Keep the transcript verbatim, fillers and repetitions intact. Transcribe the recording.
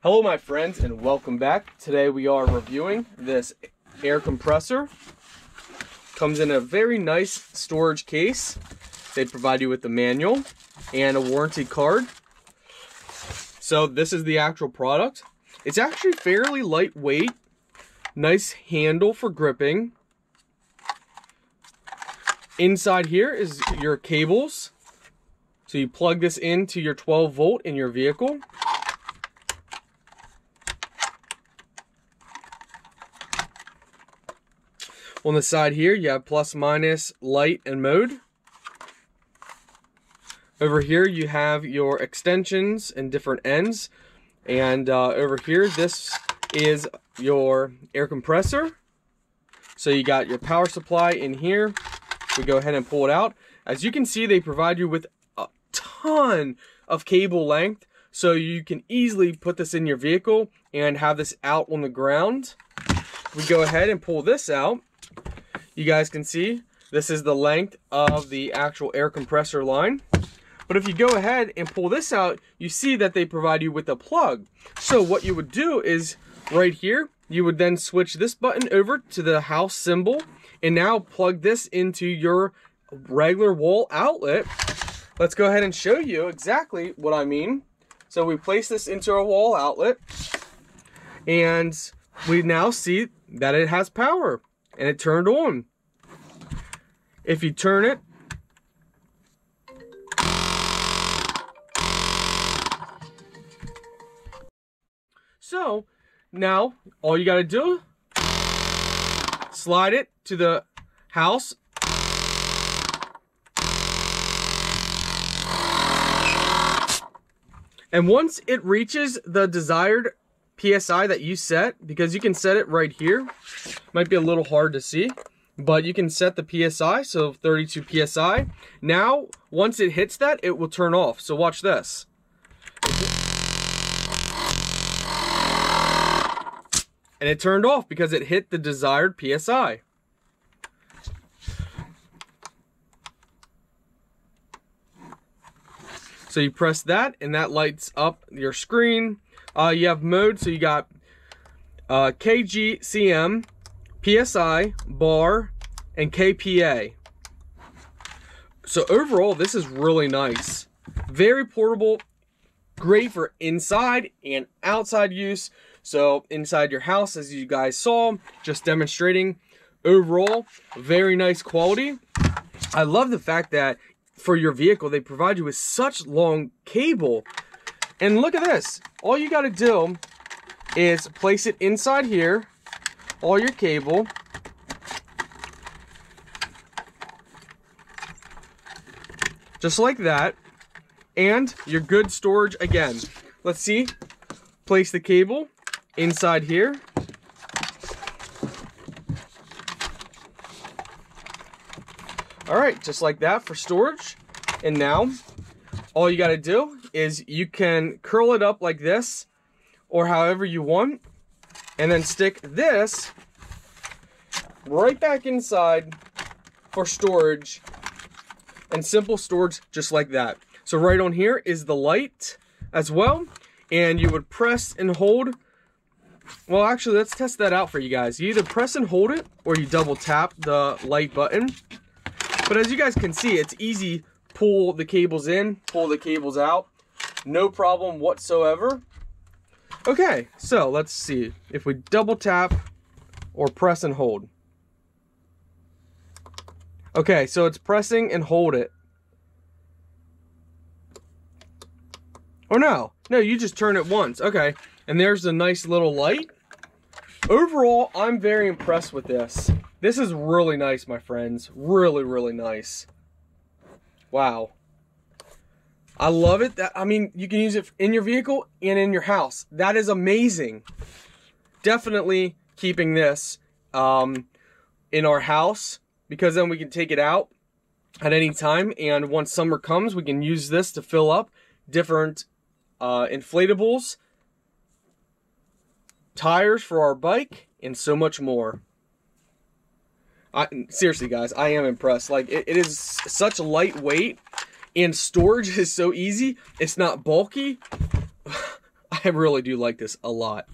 Hello my friends and welcome back. Today we are reviewing this air compressor. Comes in a very nice storage case. They provide you with the manual and a warranty card. So this is the actual product. It's actually fairly lightweight. Nice handle for gripping. Inside here is your cables. So you plug this into your twelve volt in your vehicle. On the side here, you have plus, minus, light, and mode. Over here, you have your extensions and different ends. And uh, over here, this is your air compressor. So you got your power supply in here. We go ahead and pull it out. As you can see, they provide you with a ton of cable length. So you can easily put this in your vehicle and have this out on the ground. We go ahead and pull this out. You guys can see this is the length of the actual air compressor line. But if you go ahead and pull this out, you see that they provide you with a plug. So what you would do is right here, you would then switch this button over to the house symbol and now plug this into your regular wall outlet. Let's go ahead and show you exactly what I mean. So we place this into our wall outlet and we now see that it has power. And it turned on. If you turn it, so now all you gotta do, slide it to the house, and once it reaches the desired P S I that you set, because you can set it right here. Might be a little hard to see, but you can set the P S I, so thirty-two P S I. Now, once it hits that, it will turn off. So watch this. And it turned off because it hit the desired P S I. So you press that, and that lights up your screen. Uh, you have mode, so you got uh, K G C M, P S I, bar, and K P A. So overall, this is really nice. Very portable, great for inside and outside use. So inside your house, as you guys saw, just demonstrating. Overall, very nice quality. I love the fact that for your vehicle, they provide you with such long cable. And look at this. All you gotta do is place it inside here, all your cable. Just like that. And your good storage again. Let's see. Place the cable inside here. All right, just like that for storage. And now, all you gotta do is you can curl it up like this or however you want and then stick this right back inside for storage and simple storage just like that. So right on here is the light as well, and you would press and hold. Well, actually, let's test that out for you guys. You either press and hold it or you double tap the light button. But as you guys can see, it's easy. Pull the cables in, pull the cables out. No problem whatsoever. Okay, so let's see if we double tap or press and hold. Okay, so it's pressing and hold it. Oh no, no, you just turn it once. Okay, and there's a nice little light. Overall, I'm very impressed with this. This is really nice, my friends. Really, really nice. Wow. I love it. That I mean, you can use it in your vehicle and in your house. That is amazing. Definitely keeping this um, in our house, because then we can take it out at any time. And once summer comes, we can use this to fill up different uh, inflatables, tires for our bike, and so much more. I, seriously guys, I am impressed. Like it, it is such lightweight and storage is so easy. It's not bulky. I really do like this a lot.